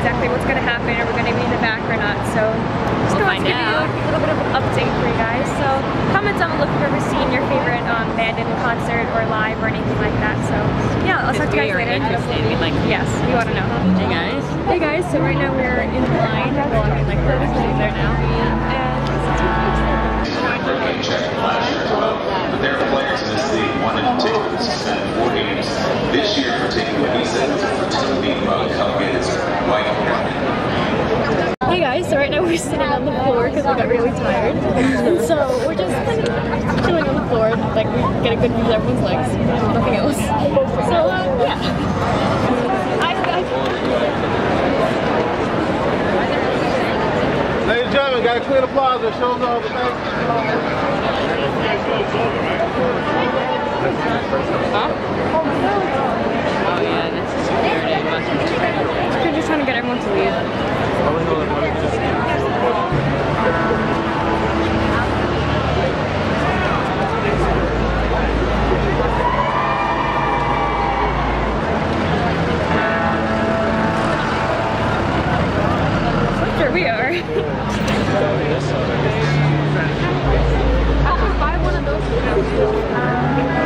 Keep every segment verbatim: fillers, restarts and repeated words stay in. exactly what's going to happen, or we're going to be in the back or not. So just we'll find to give out. You a little bit of an update for you guys. So comment down below if you've ever seen your favorite um, band in concert or live or anything like that. So yeah, I'll talk to you guys later. Interested, like, yes, we want to know. Hey guys. Hey guys. So right now we're in line. We're like we're actually there now. And but there are players in this league wanting to take the suspended four games. This year in particular, he said it was a fraternity among California's white women. Hey guys, so right now we're sitting on the floor because we got really tired. And so we're just like, chilling on the floor, like we get a good view of everyone's legs, nothing else. So uh, yeah. I, I... Ladies and gentlemen, gotta clear the plaza, show's over, thanks. Huh? Oh yeah, this is weird. They're just trying to get everyone to leave. So here we are. I could buy one of those. Um, yeah.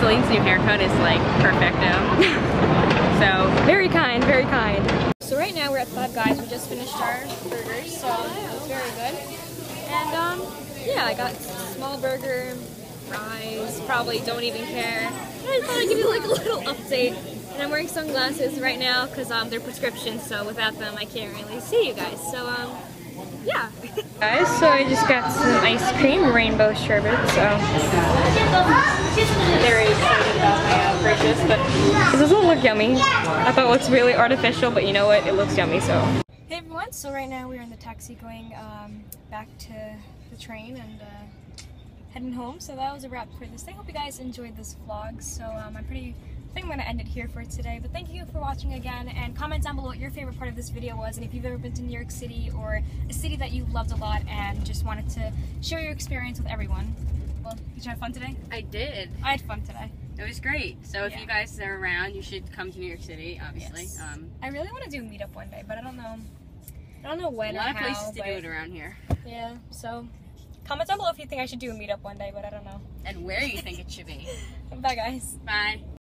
Celine's new haircut is like perfecto. So very kind, very kind. So right now we're at Five Guys. We just finished our burgers, so it's very good. And um, yeah, I got a small burger, fries, probably don't even care. I just thought I'd give you like a little update. And I'm wearing sunglasses right now because um, they're prescription, so without them I can't really see you guys. So um, yeah. Guys, so I just got some ice cream, rainbow sherbet, so very excited about my uh, purchase, but it doesn't look yummy. I thought it looks really artificial, but you know what, it looks yummy, so. Hey everyone, so right now we're in the taxi going um, back to the train and uh, heading home, so that was a wrap for this day. Hope you guys enjoyed this vlog, so um, I'm pretty... I think I'm going to end it here for today, but thank you for watching again, and comment down below what your favorite part of this video was, and if you've ever been to New York City or a city that you loved a lot and just wanted to share your experience with everyone. Well, did you have fun today? I did. I had fun today. It was great. So if yeah. you guys are around, you should come to New York City, obviously. Yes. Um, I really want to do a meetup one day, but I don't know. I don't know when or how. A lot of places to do it around here. Yeah, so comment down below if you think I should do a meetup one day, but I don't know. And where you think it should be. Bye guys. Bye.